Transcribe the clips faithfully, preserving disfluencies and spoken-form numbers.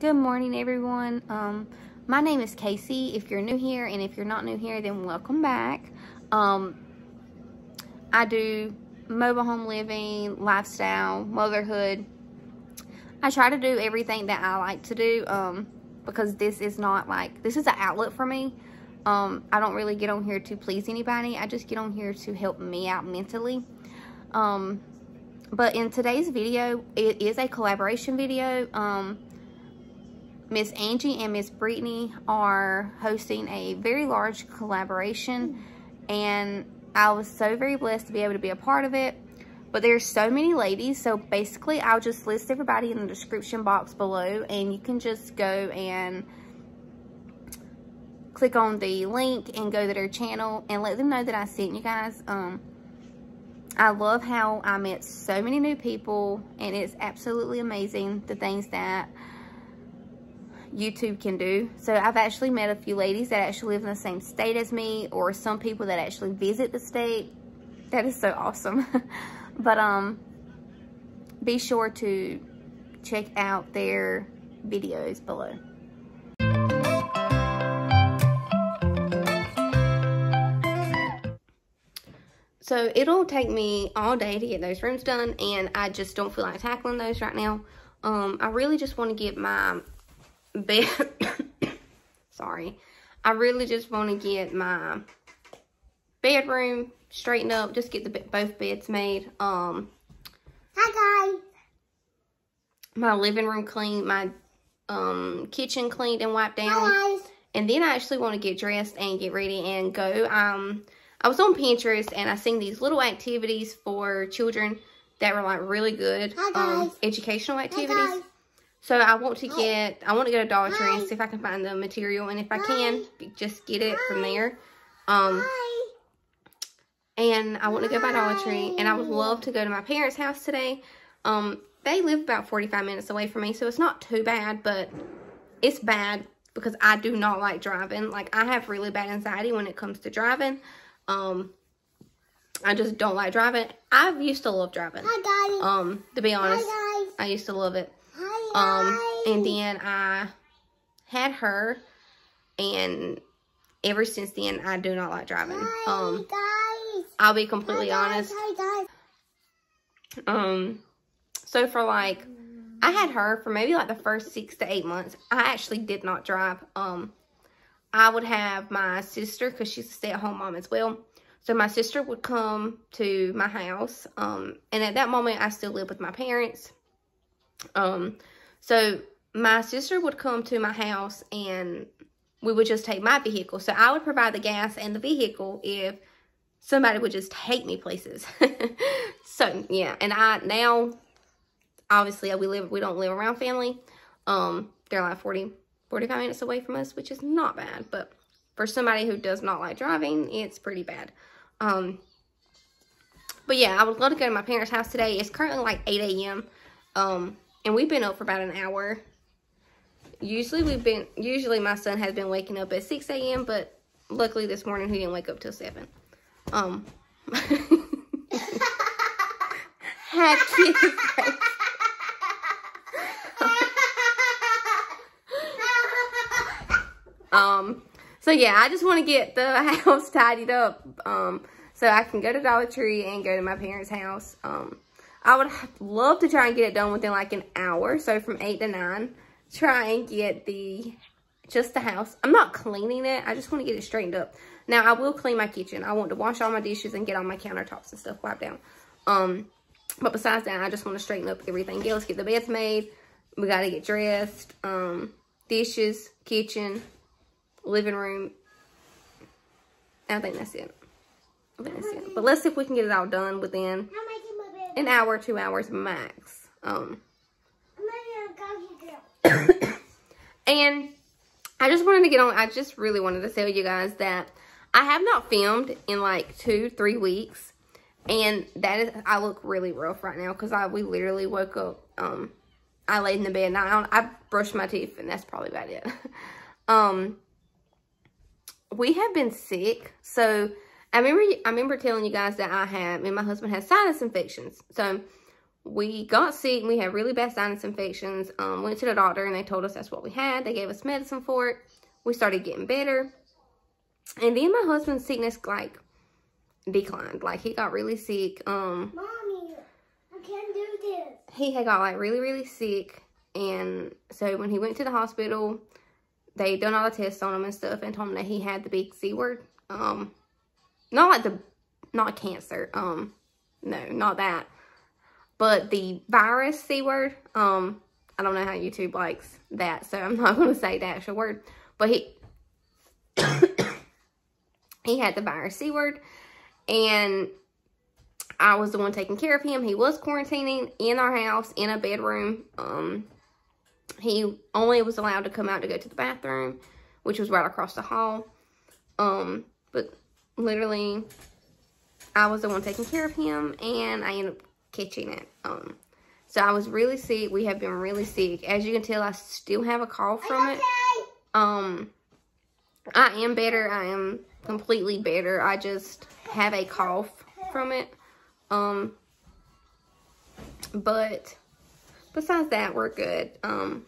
Good morning, everyone. Um, my name is Casey. If you're new here, and if you're not new here, then welcome back. Um, I do mobile home living, lifestyle, motherhood. I try to do everything that I like to do um, because this is not like, this is an outlet for me. Um, I don't really get on here to please anybody. I just get on here to help me out mentally. Um, but in today's video, it is a collaboration video. Um, Miss Angie and Miss Brittany are hosting a very large collaboration, and I was so very blessed to be able to be a part of it. But there's so many ladies, so basically I'll just list everybody in the description box below, and you can just go and click on the link and go to their channel and let them know that I sent you guys. Um, I love how I met so many new people, and it's absolutely amazing the things that YouTube can do. So I've actually met a few ladies that actually live in the same state as me, or some people that actually visit the state. That is so awesome. But um be sure to check out their videos below. So it'll take me all day to get those rooms done, and I just don't feel like tackling those right now. Um I really just want to get my bed sorry I really just want to get my bedroom straightened up, just get the both beds made, um hi guys, my living room cleaned, my um kitchen cleaned and wiped down. Hi guys. And then I actually want to get dressed and get ready and go. um I was on Pinterest and I seen these little activities for children that were like really good. Hi guys. Um educational activities. Hi guys. So I want to get, I want to go to Dollar Tree and see if I can find the material, and if I can, just get it from there. Um, and I want to go by Dollar Tree, and I would love to go to my parents' house today. Um, they live about forty-five minutes away from me, so it's not too bad, but it's bad because I do not like driving. Like, I have really bad anxiety when it comes to driving. Um, I just don't like driving. I used to love driving. Um, to be honest, I used to love it. Um, and then I had her, and ever since then, I do not like driving. Um, I'll be completely honest. Um, so for like, I had her for maybe like the first six to eight months. I actually did not drive. Um, I would have my sister, cause she's a stay at home mom as well. So my sister would come to my house. Um, and at that moment, I still lived with my parents. Um, So, my sister would come to my house, and we would just take my vehicle. So, I would provide the gas and the vehicle if somebody would just take me places. So, yeah. And I, now, obviously, we live, we don't live around family. Um, they're like forty, forty-five minutes away from us, which is not bad. But for somebody who does not like driving, it's pretty bad. Um, but yeah, I would love to go to my parents' house today. It's currently like eight A M Um, and we've been up for about an hour. Usually we've been, usually my son has been waking up at six A M But luckily this morning he didn't wake up till seven. Um. Had kids. um. So yeah, I just want to get the house tidied up. Um. So I can go to Dollar Tree and go to my parents' house. Um. I would love to try and get it done within like an hour. So from eight to nine, try and get the, just the house. I'm not cleaning it. I just want to get it straightened up. Now, I will clean my kitchen. I want to wash all my dishes and get all my countertops and stuff wiped down. Um, but besides that, I just want to straighten up everything else. Get the beds made. We got to get dressed. Um, dishes, kitchen, living room. I think that's it. I think that's it. But let's see if we can get it all done within an hour, two hours max. Um, and I just wanted to get on, I just really wanted to tell you guys that I have not filmed in like two, three weeks. And that is, I look really rough right now because I, we literally woke up, um, I laid in the bed and I, I brushed my teeth, and that's probably about it. um, we have been sick. So, I remember, I remember telling you guys that I have, and my husband has sinus infections. So, we got sick and we had really bad sinus infections. Um, went to the doctor and they told us that's what we had. They gave us medicine for it. We started getting better. And then my husband's sickness, like, declined. Like, he got really sick. Um, Mommy, I can't do this. He had got, like, really, really sick. And so when he went to the hospital, they done all the tests on him and stuff and told him that he had the big C word. Um, not like the, not cancer. Um, no, not that. But the virus C word, um, I don't know how YouTube likes that, so I'm not going to say the actual word. But he, he had the virus C word, and I was the one taking care of him. He was quarantining in our house, in a bedroom. Um, he only was allowed to come out to go to the bathroom, which was right across the hall. Um, but literally, I was the one taking care of him, and I ended up catching it. Um, so I was really sick. We have been really sick. As you can tell, I still have a cough from it. Um, I am better. I am completely better. I just have a cough from it. Um, but besides that, we're good. Um,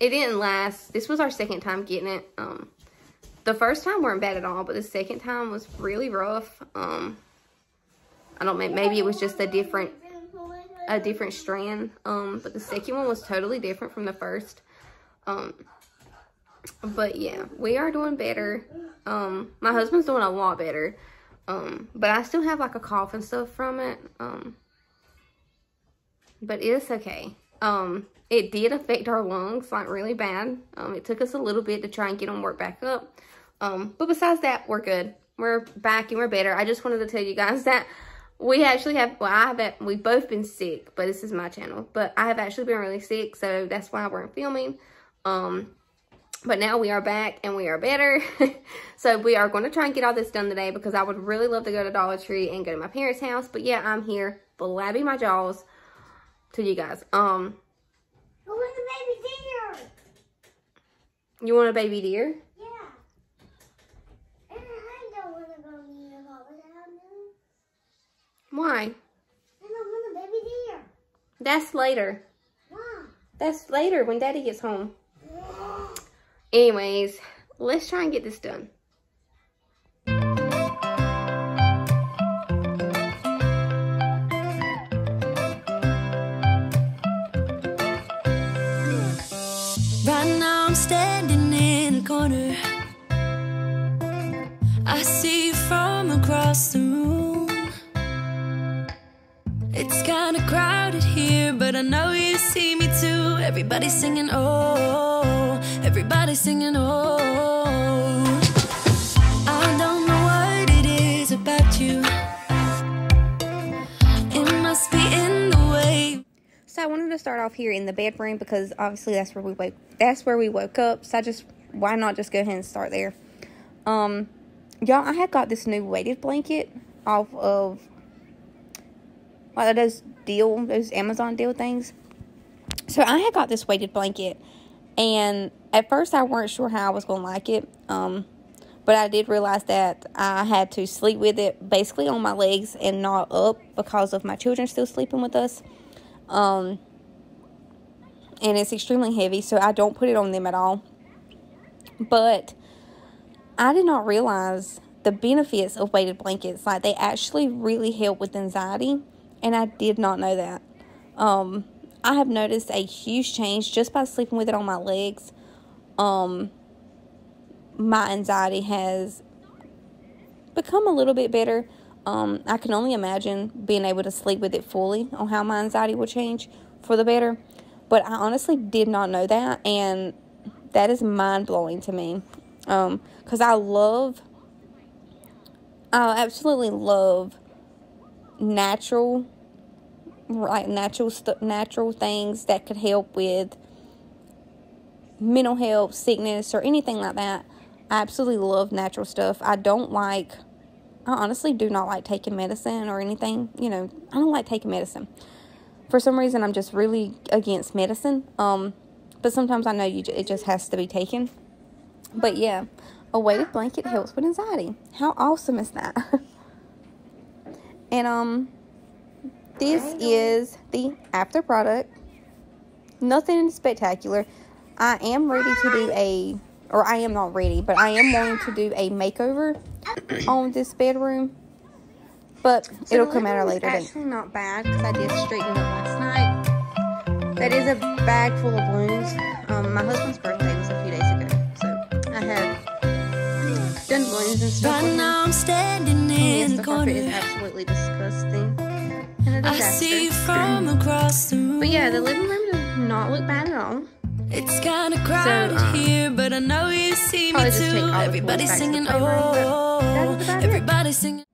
it didn't last. This was our second time getting it. Um, the first time weren't bad at all, but the second time was really rough. Um, I don't know, maybe it was just a different, a different strand. Um, but the second one was totally different from the first. Um, but yeah, we are doing better. Um, my husband's doing a lot better. Um, but I still have like a cough and stuff from it. Um, but it's okay. Um, it did affect our lungs like really bad. Um, it took us a little bit to try and get them worked back up. Um, but besides that, we're good. We're back and we're better. I just wanted to tell you guys that we actually have, well, I have, we've both been sick, but this is my channel, but I have actually been really sick. So that's why I weren't filming. Um, But now we are back and we are better. So we are going to try and get all this done today because I would really love to go to Dollar Tree and go to my parents' house. But yeah, I'm here blabbing my jaws to you guys. Um, I want a baby deer. You want a baby deer? Yeah. And I don't want to go near a lot without them. Why? I don't want a baby deer. That's later. Why? That's later when Daddy gets home. Anyways, let's try and get this done. Right now I'm standing in the corner. I see you from across the room. It's kind of crowded here, but I know you see me too. Everybody's singing, oh. Everybody singing, oh. I don't know what it is about you. It must be in the way. So I wanted to start off here in the bedroom because obviously that's where we woke. That's where we woke up. So I just, why not just go ahead and start there? Um, y'all, I had got this new weighted blanket off of like those deal, those Amazon deal things. So I had got this weighted blanket. And at first, I weren't sure how I was going to like it. Um, but I did realize that I had to sleep with it basically on my legs and not up because of my children still sleeping with us. Um, and it's extremely heavy, so I don't put it on them at all. But I did not realize the benefits of weighted blankets. Like, they actually really help with anxiety. And I did not know that. Um... I have noticed a huge change just by sleeping with it on my legs. Um, my anxiety has become a little bit better. Um, I can only imagine being able to sleep with it fully on how my anxiety will change for the better. But I honestly did not know that, and that is mind-blowing to me. Um, 'cause I love, I absolutely love natural like natural st natural things that could help with mental health, sickness, or anything like that. I absolutely love natural stuff. I don't like, I honestly do not like taking medicine or anything. You know, I don't like taking medicine. For some reason, I'm just really against medicine. Um, but sometimes I know you it just has to be taken. But yeah, a weighted blanket helps with anxiety. How awesome is that? And um... This is the after product. Nothing spectacular. I am ready to do a, or I am not ready, but I am wanting to do a makeover on this bedroom. But so it'll come out later. It's actually not bad because I did straighten it last night. That is a bag full of balloons. Um, my husband's birthday was a few days ago, so I have done balloons and stuff. Right now I'm standing in the carpet is absolutely disgusting. And a disaster. I see you from across the room. But yeah, the living room does not look bad at all. It's kind of crowded so, um, here, but I know you see me too. Everybody's singing, oh, everybody's singing.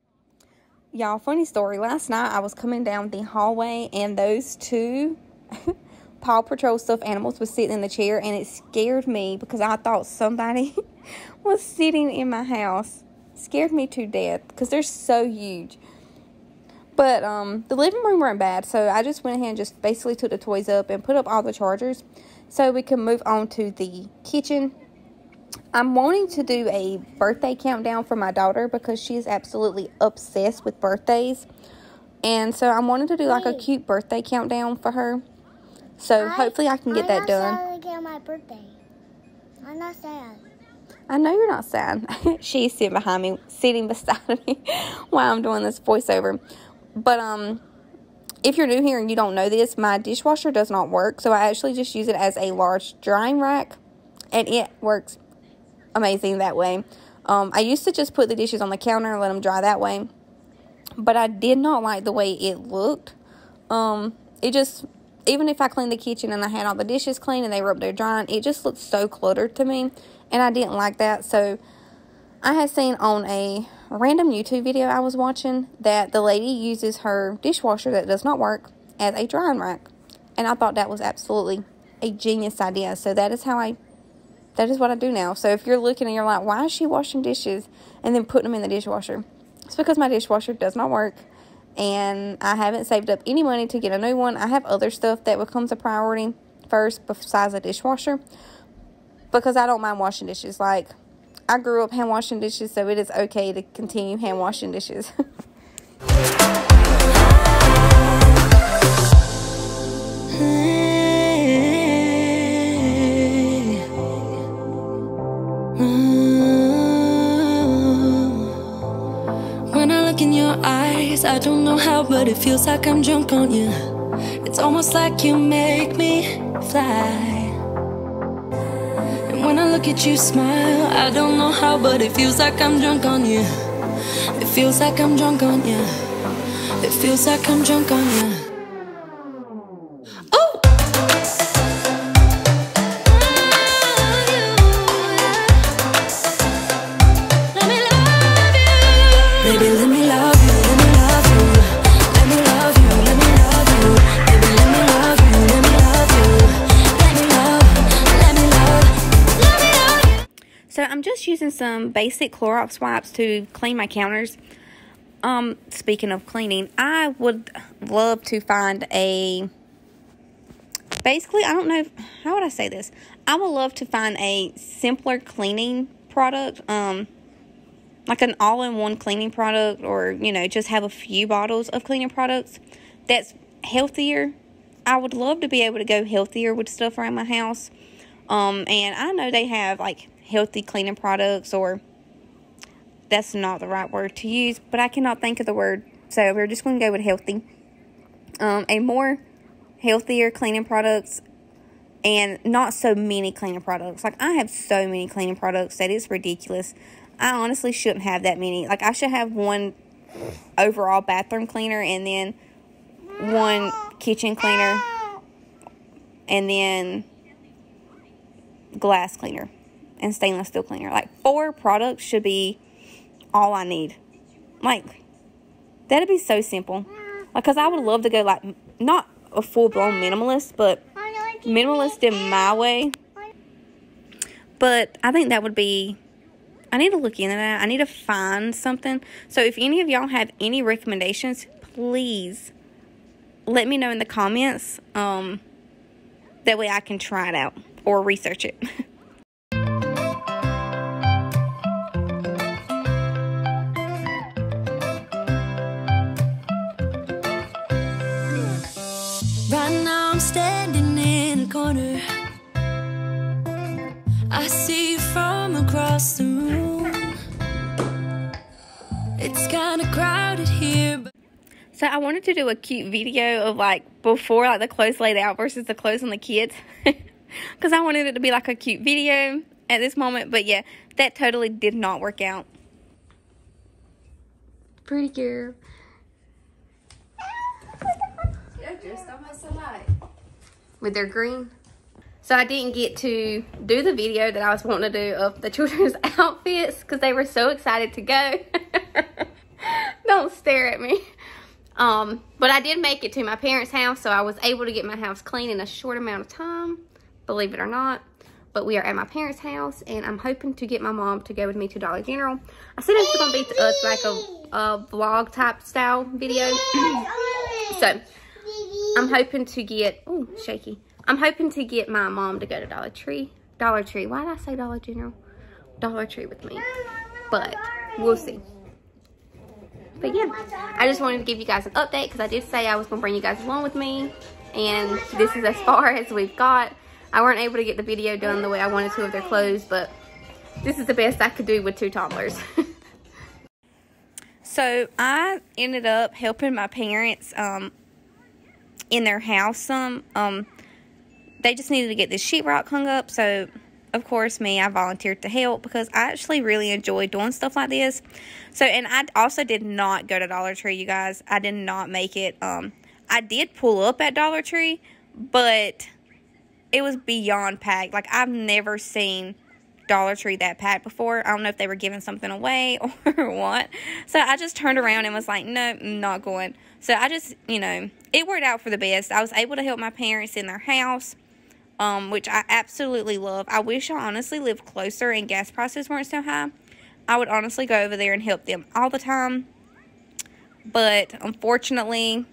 Y'all, funny story. Last night I was coming down the hallway and those two Paw Patrol stuffed animals was sitting in the chair, and it scared me because I thought somebody was sitting in my house. It scared me to death because they're so huge. But um, the living room weren't bad, so I just went ahead and just basically took the toys up and put up all the chargers so we can move on to the kitchen. I'm wanting to do a birthday countdown for my daughter because she is absolutely obsessed with birthdays. And so I'm wanting to do like a cute birthday countdown for her. So I, hopefully I can get I'm that done. I'm not sad again my birthday. I'm not sad. I know you're not sad. She's sitting behind me, sitting beside me while I'm doing this voiceover. But um, if you're new here and you don't know this, my dishwasher does not work. So I actually just use it as a large drying rack. And it works amazing that way. Um, I used to just put the dishes on the counter and let them dry that way. But I did not like the way it looked. Um, it just, even if I cleaned the kitchen and I had all the dishes clean and they were up there drying, it just looked so cluttered to me. And I didn't like that. So I had seen on a random YouTube video I was watching that the lady uses her dishwasher that does not work as a drying rack. And I thought that was absolutely a genius idea. So that is how I... That is what I do now. So if you're looking and you're like, why is she washing dishes and then putting them in the dishwasher? It's because my dishwasher does not work. And I haven't saved up any money to get a new one. I have other stuff that becomes a priority first besides a dishwasher. Because I don't mind washing dishes. Like, I grew up hand washing dishes, so it is okay to continue hand washing dishes. I don't know how, but it feels like I'm drunk on you. It's almost like you make me fly. And when I look at you smile, I don't know how, but it feels like I'm drunk on you. It feels like I'm drunk on you. It feels like I'm drunk on you. Using some basic Clorox wipes to clean my counters. Um, speaking of cleaning, I would love to find a, basically, I don't know, if, how would I say this? I would love to find a simpler cleaning product, um, like an all-in-one cleaning product, or, you know, just have a few bottles of cleaning products that's healthier. I would love to be able to go healthier with stuff around my house. Um, and I know they have, like, healthy cleaning products, or that's not the right word to use, but I cannot think of the word, so we're just going to go with healthy. Um, a more healthier cleaning products, and not so many cleaning products. Like, I have so many cleaning products that it's ridiculous. I honestly shouldn't have that many. Like, I should have one overall bathroom cleaner, and then one kitchen cleaner, and then glass cleaner and stainless steel cleaner. Like, four products should be all I need. Like, that'd be so simple. Like, because I would love to go, like, not a full-blown minimalist, but minimalist in my way. But I think that would be, I need to look into that. I need to find something. So if any of y'all have any recommendations, please let me know in the comments. Um, that way I can try it out or research it. So I wanted to do a cute video of like before like the clothes laid out versus the clothes on the kids. Because I wanted it to be like a cute video at this moment. But yeah, that totally did not work out. Pretty girl. They're just almost alike. With their green. So I didn't get to do the video that I was wanting to do of the children's outfits. Because they were so excited to go. Don't stare at me. Um, but I did make it to my parents' house. So I was able to get my house clean in a short amount of time. Believe it or not. But we are at my parents' house. And I'm hoping to get my mom to go with me to Dollar General. I said it's going to be uh, like a, a vlog type style video. So I'm hoping to get, oh, shaky. I'm hoping to get my mom to go to Dollar Tree. Dollar Tree. Why did I say Dollar General? Dollar Tree with me. But we'll see. But yeah, I just wanted to give you guys an update because I did say I was going to bring you guys along with me. And this is as far as we've got. I weren't able to get the video done the way I wanted to of their clothes, but this is the best I could do with two toddlers. So I ended up helping my parents um, in their house some. Um, they just needed to get this sheetrock hung up. So, of course, me, I volunteered to help because I actually really enjoy doing stuff like this. So, and I also did not go to Dollar Tree, you guys. I did not make it. Um, I did pull up at Dollar Tree, but it was beyond packed. Like, I've never seen Dollar Tree that packed before. I don't know if they were giving something away or what. So, I just turned around and was like, no, I'm not going. So, I just, you know, it worked out for the best. I was able to help my parents in their house, um, which I absolutely love. I wish I honestly lived closer and gas prices weren't so high. I would honestly go over there and help them all the time. But, unfortunately,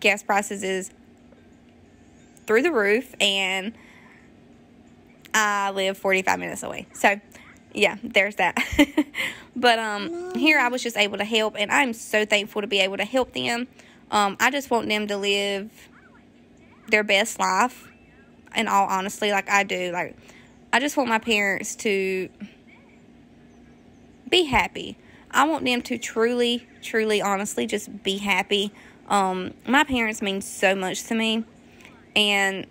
gas prices is through the roof, and I live forty-five minutes away. So, yeah, there's that. But um, here I was just able to help, and I'm so thankful to be able to help them. Um, I just want them to live their best life, in all honesty, like I do. Like, I just want my parents to be happy. I want them to truly, truly, honestly just be happy. Um, my parents mean so much to me. And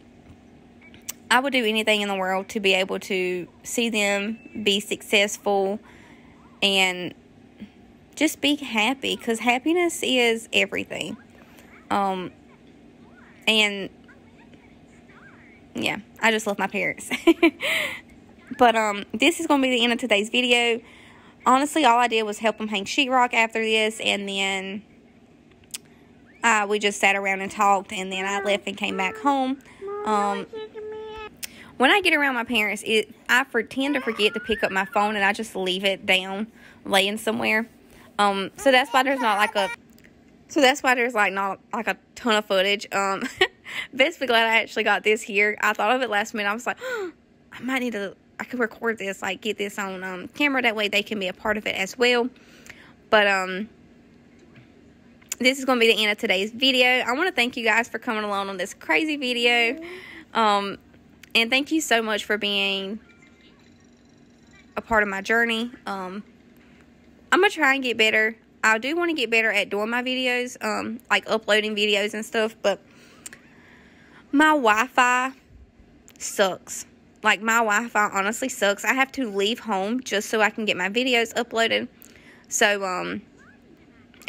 I would do anything in the world to be able to see them be successful and just be happy. Because happiness is everything. Um, and, yeah, I just love my parents. But um, this is going to be the end of today's video. Honestly, all I did was help them hang sheetrock after this. And then Uh, we just sat around and talked, and then I left and came back home. Um, when I get around my parents, it I for, tend to forget to pick up my phone, and I just leave it down, laying somewhere. Um, so that's why there's not like a, so that's why there's like not like a ton of footage. Um, basically glad I actually got this here. I thought of it last minute. I was like, oh, I might need to, I could record this, like get this on um, camera. That way they can be a part of it as well. But um. This is going to be the end of today's video. I want to thank you guys for coming along on this crazy video. Um, and thank you so much for being a part of my journey. Um, I'm going to try and get better. I do want to get better at doing my videos, um, like uploading videos and stuff. But my Wi-Fi sucks. Like, my Wi-Fi honestly sucks. I have to leave home just so I can get my videos uploaded. So, um...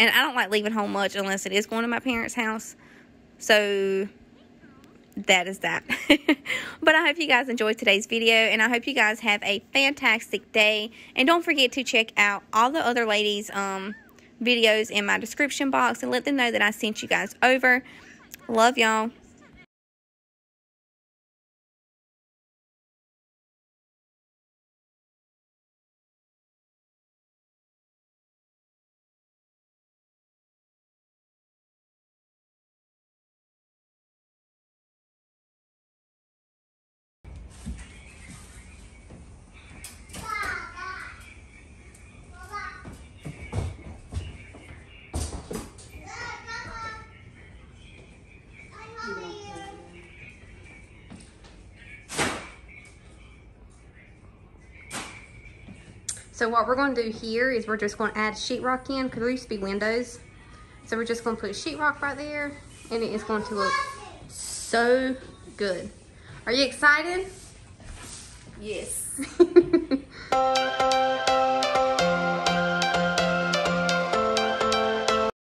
and I don't like leaving home much unless it is going to my parents' house. So, that is that. But I hope you guys enjoyed today's video. And I hope you guys have a fantastic day. And don't forget to check out all the other ladies' um, videos in my description box. And let them know that I sent you guys over. Love y'all. So what we're going to do here is we're just going to add sheetrock in because there used to be windows. So we're just gonna put sheetrock right there and it is going to look so good. Are you excited? Yes.